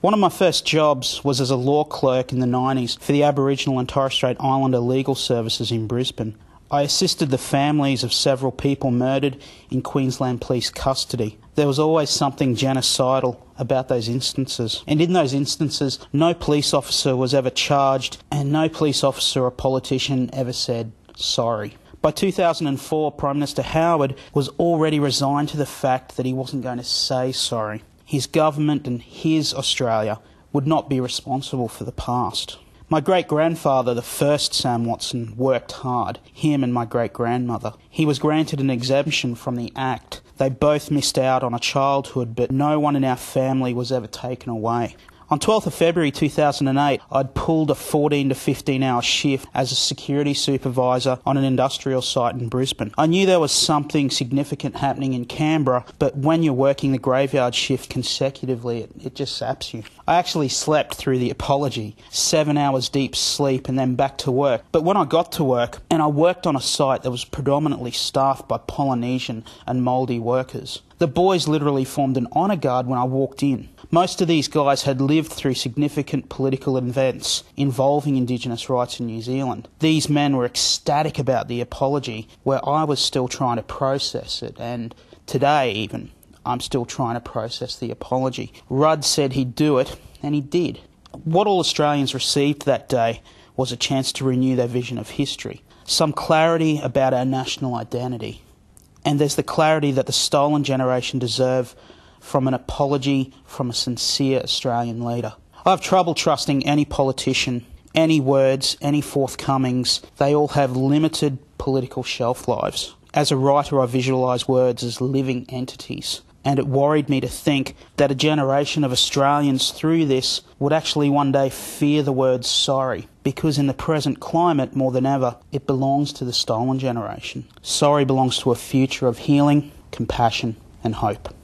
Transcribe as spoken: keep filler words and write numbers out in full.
One of my first jobs was as a law clerk in the nineties for the Aboriginal and Torres Strait Islander Legal Services in Brisbane. I assisted the families of several people murdered in Queensland police custody. There was always something genocidal about those instances. And in those instances, no police officer was ever charged and no police officer or politician ever said sorry. By two thousand four, Prime Minister Howard was already resigned to the fact that he wasn't going to say sorry. His government and his Australia would not be responsible for the past. My great-grandfather, the first Sam Watson, worked hard, him and my great-grandmother. He was granted an exemption from the Act. They both missed out on a childhood, but no one in our family was ever taken away. On twelfth of February two thousand eight, I'd pulled a fourteen to fifteen hour shift as a security supervisor on an industrial site in Brisbane. I knew there was something significant happening in Canberra, but when you're working the graveyard shift consecutively, it, it just saps you. I actually slept through the apology, seven hours deep sleep and then back to work. But when I got to work, and I worked on a site that was predominantly staffed by Polynesian and Māori workers, the boys literally formed an honour guard when I walked in. Most of these guys had lived through significant political events involving Indigenous rights in New Zealand. These men were ecstatic about the apology, where I was still trying to process it, and today even, I'm still trying to process the apology. Rudd said he'd do it, and he did. What all Australians received that day was a chance to renew their vision of history, some clarity about our national identity. And there's the clarity that the stolen generation deserve from an apology from a sincere Australian leader. I have trouble trusting any politician, any words, any forthcomings. They all have limited political shelf lives. As a writer, I visualise words as living entities. And it worried me to think that a generation of Australians through this would actually one day fear the word sorry, because in the present climate, more than ever, it belongs to the stolen generation. Sorry belongs to a future of healing, compassion and hope.